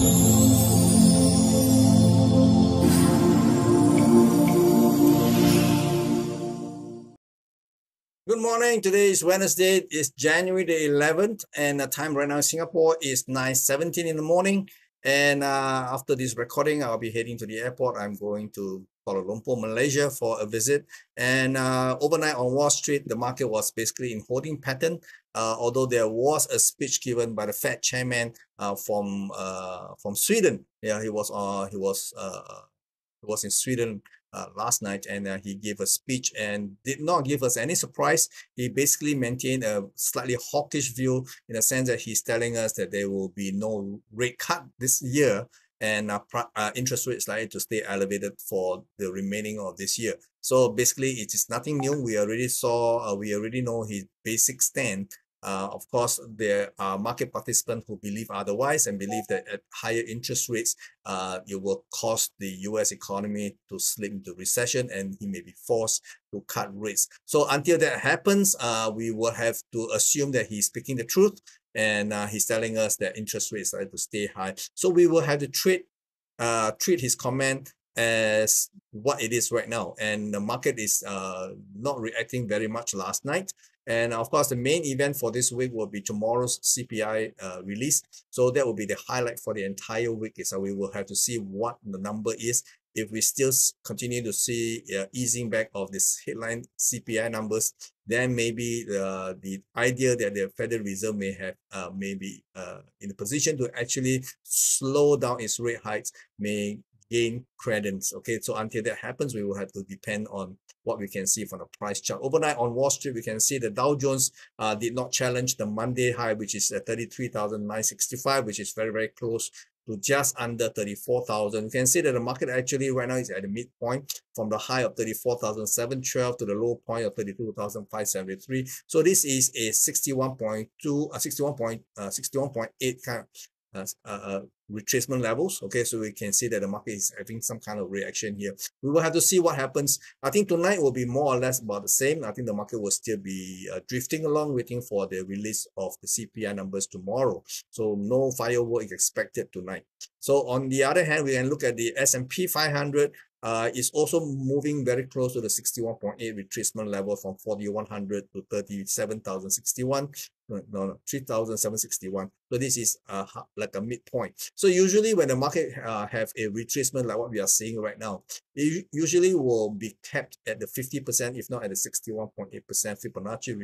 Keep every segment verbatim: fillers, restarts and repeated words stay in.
Good morning. Today is Wednesday. It's January the eleventh, and the time right now in Singapore is nine seventeen in the morning. And uh, after this recording, I'll be heading to the airport. I'm going to Kuala Lumpur, Malaysia, for a visit. And uh, overnight on Wall Street, the market was basically in holding pattern, uh, although there was a speech given by the Fed chairman uh, from uh, from Sweden. Yeah, he was uh, he was uh, he was in Sweden Uh, last night, and uh, he gave a speech and did not give us any surprise. He basically maintained a slightly hawkish view in the sense that he's telling us that there will be no rate cut this year, and uh, uh, interest rates likely to stay elevated for the remaining of this year. So basically, it is nothing new. We already saw, uh, we already know his basic stand. Uh, of course, there are market participants who believe otherwise and believe that at higher interest rates, uh, it will cause the U S economy to slip into recession and he may be forced to cut rates. So until that happens, uh, we will have to assume that he's speaking the truth, and uh, he's telling us that interest rates are to stay high. So we will have to treat, uh, treat his comment as what it is right now. And the market is uh, not reacting very much last night. And of course, the main event for this week will be tomorrow's C P I uh, release. So that will be the highlight for the entire week. So we will have to see what the number is. If we still continue to see uh, easing back of this headline C P I numbers, then maybe the, the idea that the Federal Reserve may have uh, maybe uh, in a position to actually slow down its rate hikes may gain credence. Okay, so until that happens, we will have to depend on what we can see from the price chart. Overnight on Wall Street, we can see the Dow Jones uh, did not challenge the Monday high, which is at thirty-three thousand nine hundred sixty-five, which is very, very close to just under thirty-four thousand. You can see that the market actually right now is at the midpoint from the high of thirty-four thousand seven hundred twelve to the low point of thirty-two thousand five hundred seventy-three. So this is a sixty-one point two, sixty-one point eight kind of Uh, uh, retracement levels. Okay, so we can see that the market is having some kind of reaction here. We will have to see what happens. I think tonight will be more or less about the same. I think the market will still be uh, drifting along, waiting for the release of the C P I numbers tomorrow. So no firework is expected tonight. So on the other hand, we can look at the S and P five hundred. Uh, is also moving very close to the sixty-one point eight retracement level from forty-one hundred to thirty-seven thousand sixty-one, no, no, three thousand seven hundred sixty-one. So this is uh, like a midpoint. So usually when the market uh, have a retracement like what we are seeing right now, it usually will be kept at the fifty percent, if not at the sixty-one point eight percent Fibonacci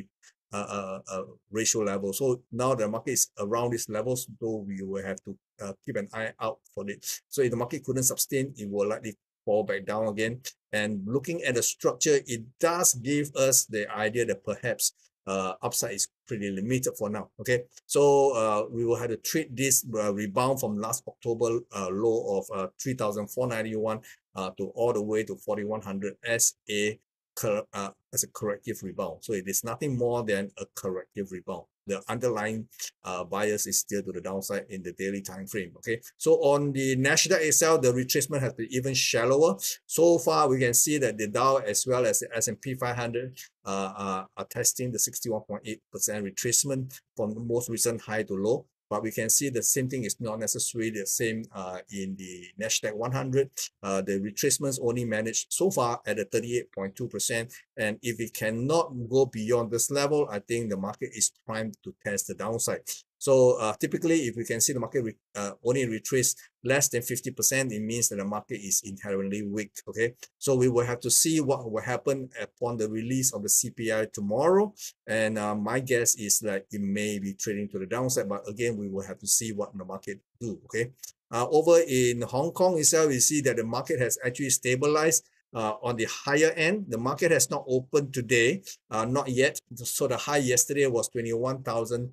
uh, uh, uh, ratio level. So now the market is around these levels, so we will have to uh, keep an eye out for it. So if the market couldn't sustain, it will likely fall back down again. And looking at the structure, it does give us the idea that perhaps uh, upside is pretty limited for now. Okay, so uh, we will have to treat this uh, rebound from last October uh, low of uh, three thousand four hundred ninety-one uh, to all the way to forty-one hundred as a uh, as a corrective rebound. So it is nothing more than a corrective rebound. The underlying uh, bias is still to the downside in the daily time frame. Okay, so on the Nasdaq itself, the retracement has been even shallower. So far, we can see that the Dow as well as the S and P five hundred uh, are, are testing the sixty-one point eight percent retracement from the most recent high to low. But we can see the same thing is not necessarily the same uh, in the Nasdaq one hundred. Uh, the retracements only managed so far at a thirty-eight point two percent. And if it cannot go beyond this level, I think the market is primed to test the downside. So uh, typically, if we can see the market re uh, only retrace less than fifty percent, it means that the market is inherently weak. Okay, so we will have to see what will happen upon the release of the C P I tomorrow. And uh, my guess is that it may be trading to the downside, but again, we will have to see what the market do. Okay, uh, over in Hong Kong itself, we see that the market has actually stabilized. Uh, on the higher end, the market has not opened today, uh, not yet. So the high yesterday was twenty-one thousand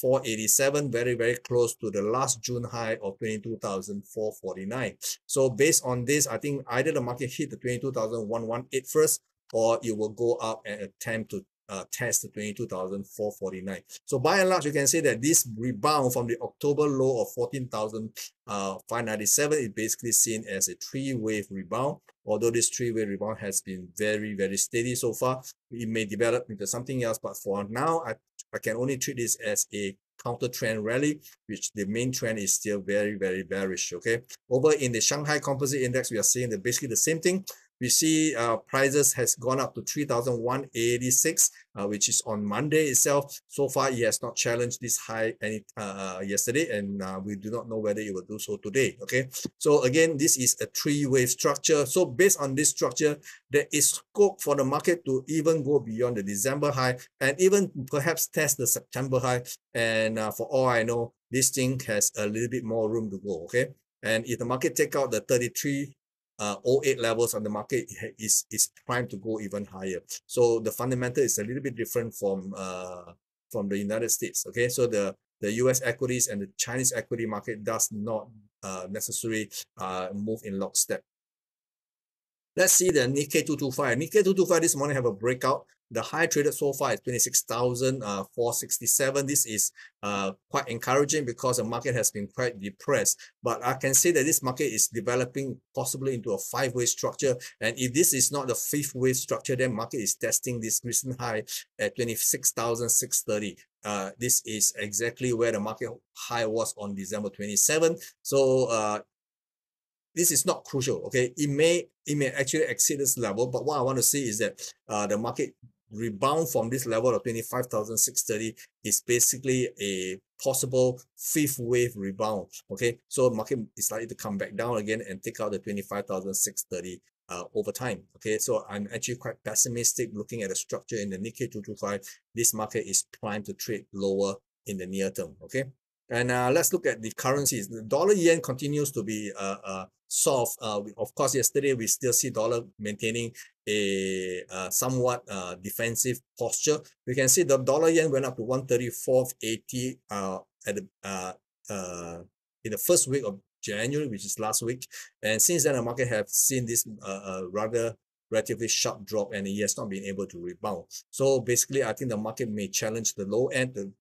four hundred eighty-seven, very, very close to the last June high of twenty-two thousand four hundred forty-nine. So based on this, I think either the market hit the twenty-two thousand one hundred eighteen first, or it will go up and attempt to Uh, test the twenty-two thousand four hundred forty-nine. So by and large, you can say that this rebound from the October low of fourteen thousand five hundred ninety-seven is basically seen as a three-wave rebound, although this three-wave rebound has been very, very steady so far. It may develop into something else, but for now, I, I can only treat this as a counter trend rally, which the main trend is still very, very bearish. Okay, over in the Shanghai Composite Index, we are seeing the basically the same thing. We see uh, prices has gone up to three thousand one hundred eighty-six, uh, which is on Monday itself. So far, it has not challenged this high any, uh, yesterday, and uh, we do not know whether it will do so today. Okay. So again, this is a three-wave structure. So based on this structure, there is scope for the market to even go beyond the December high and even perhaps test the September high. And uh, for all I know, this thing has a little bit more room to go. Okay. And if the market take out the thirty-three Uh, oh eight levels on the market, is is primed to go even higher. So the fundamental is a little bit different from uh from the United States. Okay, so the the U S equities and the Chinese equity market does not uh, necessarily uh move in lockstep. Let's see the Nikkei two twenty-five. Nikkei two twenty-five this morning have a breakout. The high traded so far is twenty-six thousand four hundred sixty-seven. This is uh, quite encouraging because the market has been quite depressed. But I can say that this market is developing possibly into a five-way structure. And if this is not the fifth-way structure, then market is testing this recent high at twenty-six thousand six hundred thirty. Uh, this is exactly where the market high was on December twenty-seventh. So uh, this is not crucial. Okay, it may it may actually exceed this level. But what I want to see is that uh, the market rebound from this level of twenty-five thousand six hundred thirty is basically a possible fifth wave rebound. Okay, so market is likely to come back down again and take out the twenty-five thousand six hundred thirty uh, over time. Okay, so I'm actually quite pessimistic looking at the structure in the Nikkei two twenty-five. This market is primed to trade lower in the near term. Okay, and uh, let's look at the currencies. The dollar yen continues to be uh, uh, soft. Uh, of course, yesterday we still see dollar maintaining a uh, somewhat uh, defensive posture. We can see the dollar yen went up to one thirty-four eighty uh, at the, uh, uh, in the first week of January, which is last week. And since then, the market have seen this uh, uh, rather relatively sharp drop, and it has not been able to rebound. So basically, I think the market may challenge the low end to,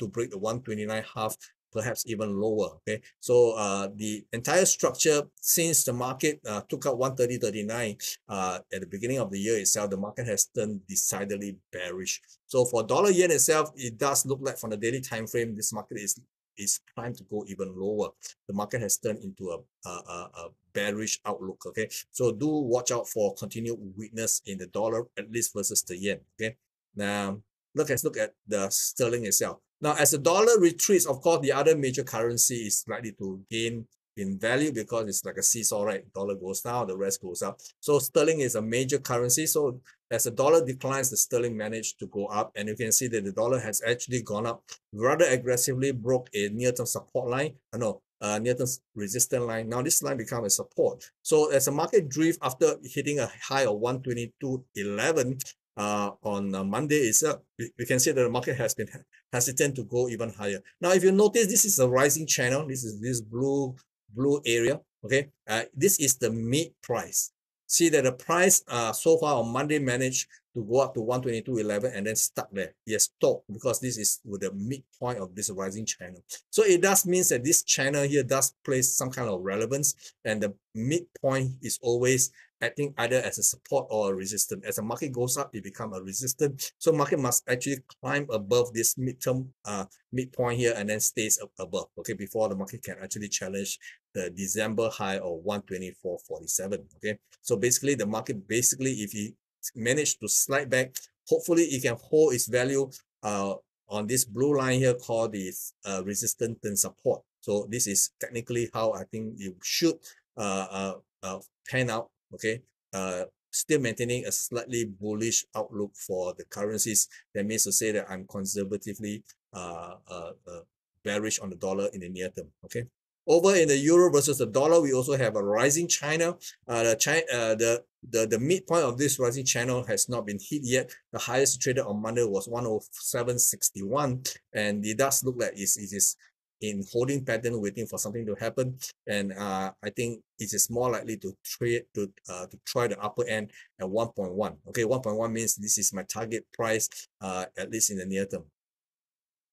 to break the one twenty-nine half. Perhaps even lower. Okay, so uh, the entire structure, since the market uh, took out one thirty thirty-nine uh, at the beginning of the year itself, the market has turned decidedly bearish. So for dollar yen itself, it does look like from the daily time frame, this market is is primed to go even lower. The market has turned into a, a, a bearish outlook. Okay, so do watch out for continued weakness in the dollar, at least versus the yen. Okay, now look at look at the sterling itself. Now, as the dollar retreats, of course, the other major currency is likely to gain in value because it's like a seesaw, right? Dollar goes down, the rest goes up. So sterling is a major currency. So as the dollar declines, the sterling managed to go up. And you can see that the dollar has actually gone up rather aggressively, broke a near-term support line. Uh, no, uh, near-term resistance line. Now this line becomes a support. So as the market drifts after hitting a high of one twenty-two eleven, Uh, on uh, Monday itself, uh, we can see that the market has been hesitant to go even higher. Now, if you notice, this is a rising channel. This is this blue blue area. Okay, uh, this is the mid price. See that the price uh, so far on Monday managed to go up to one twenty-two eleven and then stuck there. Yes, stop, because this is with the midpoint of this rising channel. So it does mean that this channel here does place some kind of relevance, and the midpoint is always acting either as a support or a resistance. As the market goes up, it becomes a resistance. So market must actually climb above this midterm uh, midpoint here and then stays up above. Okay, before the market can actually challenge the December high of one twenty-four forty-seven. Okay, so basically the market basically if it managed to slide back, hopefully it can hold its value uh on this blue line here called the uh, resistance and support. So this is technically how I think it should uh uh, uh pan out. Okay, uh still maintaining a slightly bullish outlook for the currencies. That means to say that I'm conservatively uh uh, uh bearish on the dollar in the near term. Okay, over in the euro versus the dollar, we also have a rising China. Uh, the, China uh, the, the, the midpoint of this rising channel has not been hit yet. The highest traded on Monday was one oh seven sixty-one. And it does look like it is in holding pattern, waiting for something to happen. And uh, I think it is more likely to trade to, uh, to try the upper end at one point one. Okay, one point one means this is my target price, uh, at least in the near term.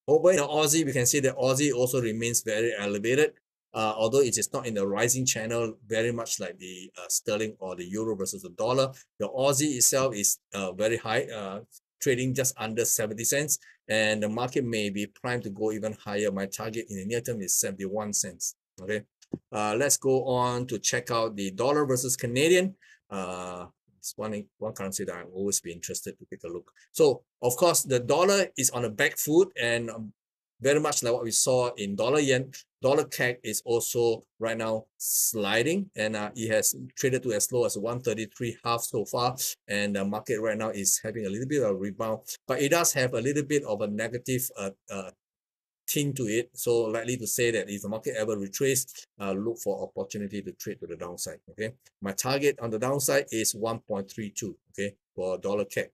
Over in the Aussie, we can see that Aussie also remains very elevated. Uh, although it is not in the rising channel, very much like the uh, sterling or the euro versus the dollar, the Aussie itself is uh, very high, uh, trading just under seventy cents, and the market may be primed to go even higher. My target in the near term is seventy-one cents. Okay, uh, let's go on to check out the dollar versus Canadian. Uh, it's one, one currency that I've always been interested to take a look. So, of course, the dollar is on a back foot, and um, very much like what we saw in dollar yen, dollar C A D is also right now sliding, and uh, it has traded to as low as one thirty-three half so far, and the market right now is having a little bit of a rebound, but it does have a little bit of a negative uh, uh, thing to it. So likely to say that if the market ever retraces, uh, look for opportunity to trade to the downside. Okay, my target on the downside is one point three two. Okay, for dollar C A D.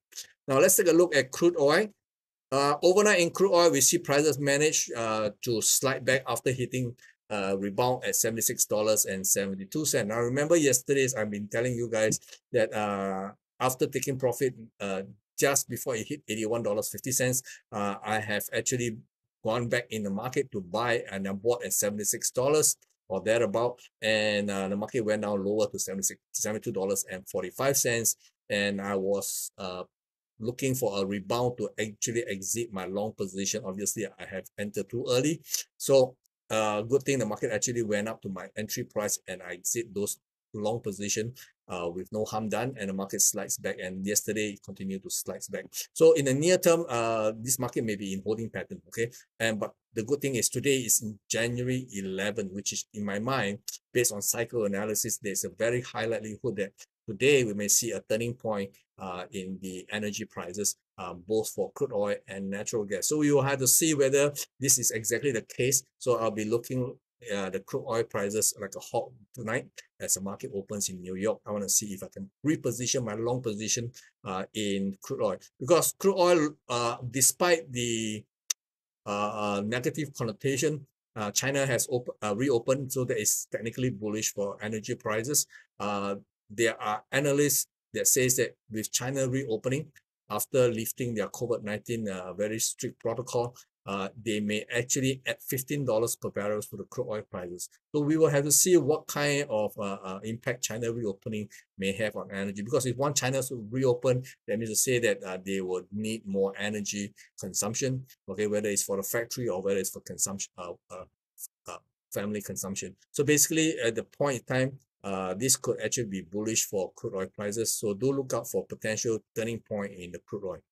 Now let's take a look at crude oil. Uh, overnight in crude oil, we see prices manage uh, to slide back after hitting uh, rebound at seventy-six dollars and seventy-two cents. Now, remember yesterday's, I've been telling you guys that uh, after taking profit uh, just before it hit eighty-one dollars and fifty cents, uh, I have actually gone back in the market to buy, and I bought at seventy-six dollars or thereabout, and uh, the market went down lower to seventy-six, seventy-two dollars and forty-five cents, and I was uh, looking for a rebound to actually exit my long position. Obviously, I have entered too early. So uh, good thing the market actually went up to my entry price, and I exit those long position uh, with no harm done, and the market slides back, and yesterday it continued to slide back. So in the near term, uh, this market may be in holding pattern, okay? And but the good thing is today is January eleventh, which is, in my mind, based on cycle analysis, there's a very high likelihood that today we may see a turning point uh, in the energy prices, um, both for crude oil and natural gas. So we will have to see whether this is exactly the case. So I'll be looking at uh, the crude oil prices like a hawk tonight as the market opens in New York. I want to see if I can reposition my long position uh, in crude oil, because crude oil, uh, despite the uh, negative connotation, uh, China has op uh, reopened, so that is technically bullish for energy prices. Uh, There are analysts that says that with China reopening after lifting their COVID nineteen uh, very strict protocol, uh, they may actually add fifteen dollars per barrel for the crude oil prices. So we will have to see what kind of uh, uh, impact China reopening may have on energy, because if one China to reopen, that means to say that uh, they would need more energy consumption, okay, whether it's for the factory or whether it's for consumption, uh, uh, uh, family consumption. So basically at the point in time, Uh, this could actually be bullish for crude oil prices. So do look out for potential turning point in the crude oil.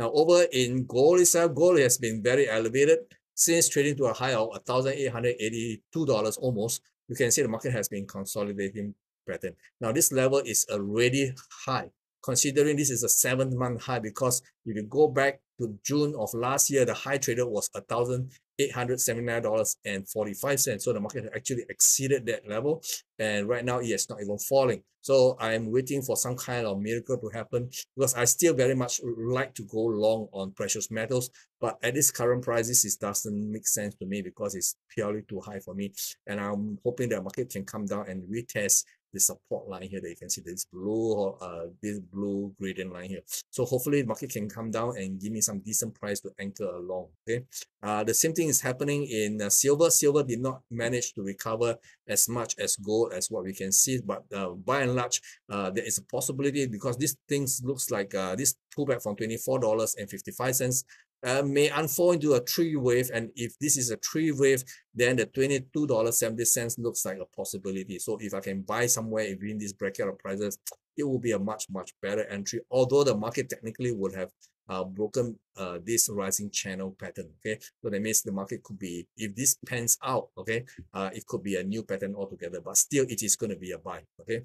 Now over in gold itself, gold has been very elevated since trading to a high of one thousand eight hundred eighty-two dollars almost. You can see the market has been consolidating pattern. Now this level is already high, considering this is a seventh month high, because if you go back to June of last year, the high traded was one thousand eight hundred seventy-nine dollars and forty-five cents. So the market actually exceeded that level, and right now it is not even falling. So I'm waiting for some kind of miracle to happen, because I still very much like to go long on precious metals, but at this current prices, it doesn't make sense to me because it's purely too high for me. And I'm hoping that the market can come down and retest the support line here that you can see, this blue uh, this blue gradient line here. So hopefully the market can come down and give me some decent price to anchor along. Okay, uh, the same thing is happening in uh, silver. Silver did not manage to recover as much as gold as what we can see, but uh, by and large, uh, there is a possibility, because these things looks like uh, this pullback from twenty-four dollars and fifty-five cents Uh, may unfold into a three wave, and if this is a three wave, then the twenty-two dollars and seventy cents looks like a possibility. So if I can buy somewhere within this bracket of prices, it will be a much much better entry, although the market technically would have uh, broken uh, this rising channel pattern. Okay, so that means the market could be, if this pans out, okay, uh, it could be a new pattern altogether, but still it is going to be a buy. Okay.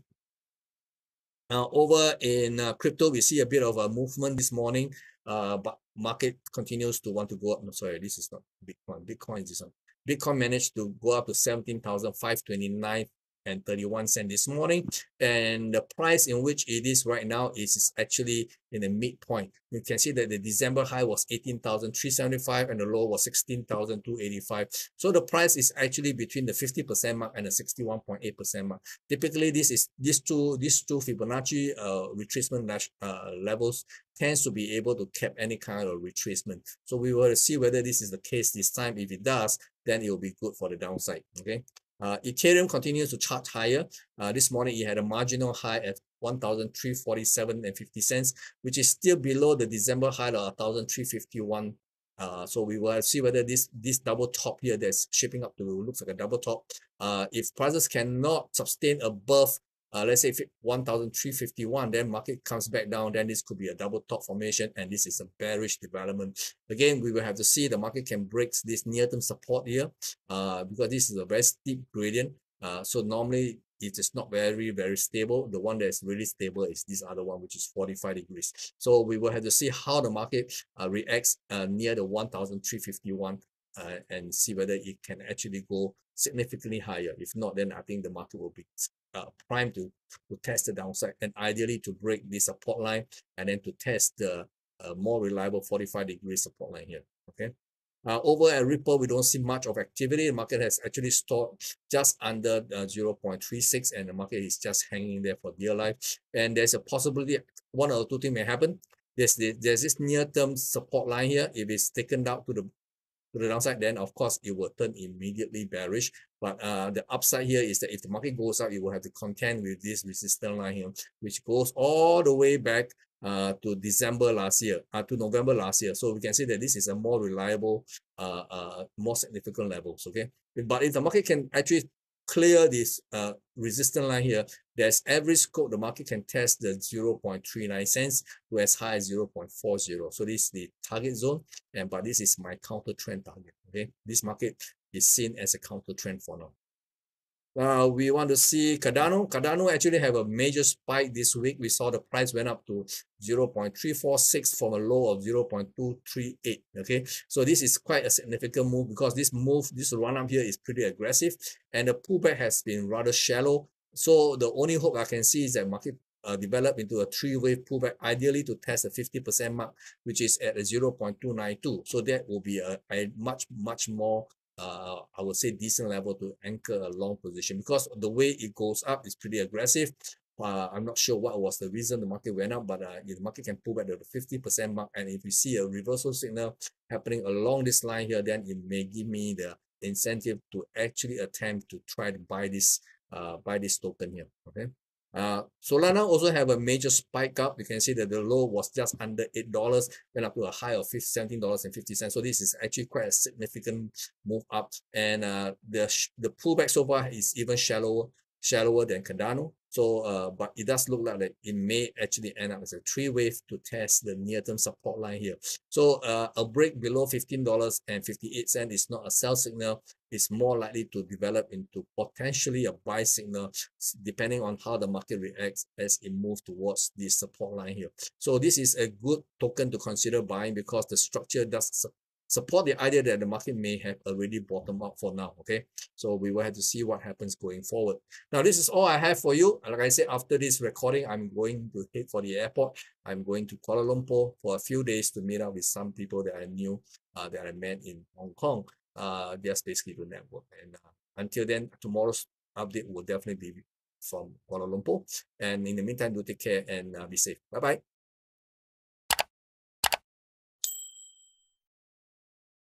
Now, over in uh, crypto, we see a bit of a movement this morning, uh, but market continues to want to go up. No, sorry, this is not Bitcoin. Bitcoin is this one. Bitcoin managed to go up to seventeen thousand five hundred twenty-nine and thirty-one cents this morning, and the price in which it is right now is actually in the midpoint. You can see that the December high was eighteen thousand three hundred seventy-five and the low was sixteen thousand two hundred eighty-five. So the price is actually between the fifty percent mark and the sixty-one point eight percent mark. Typically this is these two these two Fibonacci uh, retracement uh, levels tends to be able to cap any kind of retracement. So we will see whether this is the case this time. If it does, then it will be good for the downside. Okay. Uh, Ethereum continues to chart higher. Uh, this morning, it had a marginal high at one thousand three hundred forty-seven dollars and fifty cents, which is still below the December high of one thousand three hundred fifty-one dollars. Uh, so we will see whether this this double top here that's shaping up to looks like a double top. Uh, if prices cannot sustain above, uh, let's say one thousand three hundred fifty-one, then market comes back down, then this could be a double top formation, and this is a bearish development. Again, we will have to see the market can break this near-term support here, uh, because this is a very steep gradient. Uh, so normally it is not very, very stable. The one that is really stable is this other one, which is forty-five degrees. So we will have to see how the market uh, reacts uh, near the one thousand three hundred fifty-one uh, and see whether it can actually go significantly higher. If not, then I think the market will be uh, primed to, to test the downside and ideally to break this support line and then to test the uh, more reliable forty-five degree support line here, okay? Uh, over at Ripple, we don't see much of activity. The market has actually stored just under uh, zero point three six, and the market is just hanging there for dear life. And there's a possibility one or two things may happen. There's the, there's this near-term support line here. If it's taken down to the to the downside, then of course it will turn immediately bearish. But uh, the upside here is that if the market goes up, it will have to contend with this resistance line here, which goes all the way back Uh, to December last year, uh, to November last year. So we can say that this is a more reliable, uh, uh, more significant levels, okay? But if the market can actually clear this uh, resistance line here, there's every scope the market can test the zero point three nine cents to as high as zero point four zero. So this is the target zone, and but this is my counter trend target, okay? This market is seen as a counter trend for now. Uh, we want to see Cardano. Cardano actually have a major spike this week. We saw the price went up to zero point three four six from a low of zero point two three eight. Okay, so this is quite a significant move because this move, this run up here is pretty aggressive, and the pullback has been rather shallow. So the only hope I can see is that market uh, develop into a three-wave pullback, ideally to test the fifty percent mark, which is at a zero point two nine two. So that will be a, a much, much more Uh, I would say decent level to anchor a long position, because the way it goes up is pretty aggressive. Uh, I'm not sure what was the reason the market went up, but uh, if the market can pull back to the fifty percent mark, and if we see a reversal signal happening along this line here, then it may give me the incentive to actually attempt to try to buy this, uh, buy this token here. Okay. Uh, Solana also have a major spike up. You can see that the low was just under eight dollars, went up to a high of seventeen dollars and fifty cents. So this is actually quite a significant move up. And uh, the, the pullback so far is even shallower, shallower than Cardano. So, uh, but it does look like that it may actually end up as a three wave to test the near-term support line here. So uh, a break below fifteen dollars and fifty-eight cents is not a sell signal. It's more likely to develop into potentially a buy signal, depending on how the market reacts as it moves towards this support line here. So this is a good token to consider buying, because the structure does support support the idea that the market may have already bottomed out for now, okay? So we will have to see what happens going forward. Now, this is all I have for you. Like I said, after this recording, I'm going to head for the airport. I'm going to Kuala Lumpur for a few days to meet up with some people that I knew, uh, that I met in Hong Kong. Uh, just basically to network. And uh, until then, tomorrow's update will definitely be from Kuala Lumpur. And in the meantime, do take care and uh, be safe. Bye-bye.